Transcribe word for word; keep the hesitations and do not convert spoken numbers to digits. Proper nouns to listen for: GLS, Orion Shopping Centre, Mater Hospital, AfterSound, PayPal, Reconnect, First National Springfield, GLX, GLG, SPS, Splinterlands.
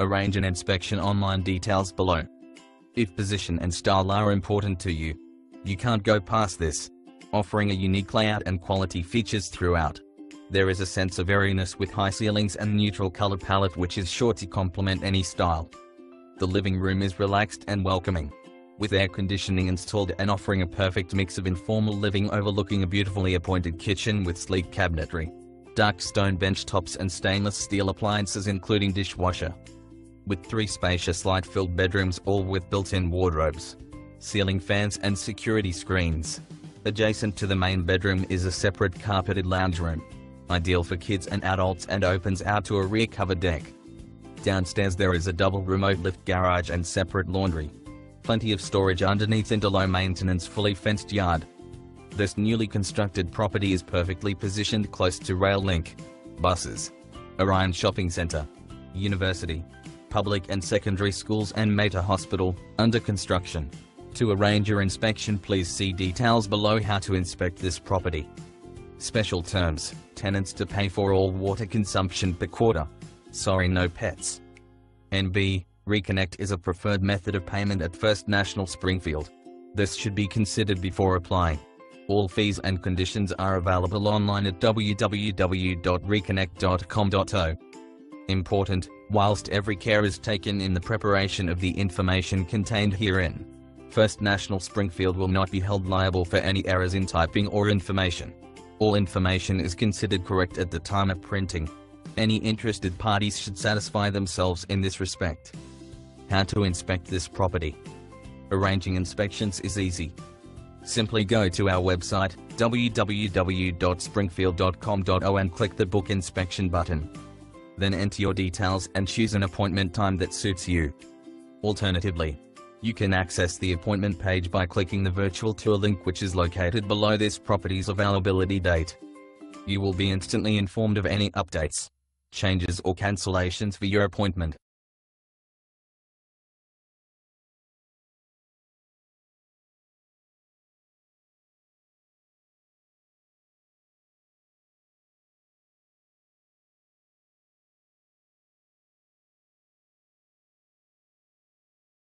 Arrange an inspection online, details below. If position and style are important to you, you can't go past this. Offering a unique layout and quality features throughout. There is a sense of airiness with high ceilings and neutral color palette which is sure to complement any style. The living room is relaxed and welcoming, with air conditioning installed and offering a perfect mix of informal living overlooking a beautifully appointed kitchen with sleek cabinetry, dark stone bench tops and stainless steel appliances including dishwasher. With three spacious light-filled bedrooms all with built-in wardrobes, ceiling fans and security screens. Adjacent to the main bedroom is a separate carpeted lounge room, ideal for kids and adults, and opens out to a rear covered deck. Downstairs there is a double remote lift garage and separate laundry. Plenty of storage underneath and a low maintenance fully fenced yard. This newly constructed property is perfectly positioned close to rail link, buses, Orion Shopping Centre, University, public and secondary schools and Mater Hospital, under construction. To arrange your inspection, please see details below how to inspect this property. Special terms, tenants to pay for all water consumption per quarter. Sorry, no pets. N B, Reconnect is a preferred method of payment at First National Springfield. This should be considered before applying. All fees and conditions are available online at w w w dot reconnect dot com dot a u. Important, whilst every care is taken in the preparation of the information contained herein, First National Springfield will not be held liable for any errors in typing or information. All information is considered correct at the time of printing. Any interested parties should satisfy themselves in this respect. How to inspect this property. Arranging inspections is easy. Simply go to our website, w w w dot springfield dot com dot a u, and click the Book Inspection button. Then enter your details and choose an appointment time that suits you. Alternatively, you can access the appointment page by clicking the virtual tour link which is located below this property's availability date. You will be instantly informed of any updates, changes or cancellations for your appointment.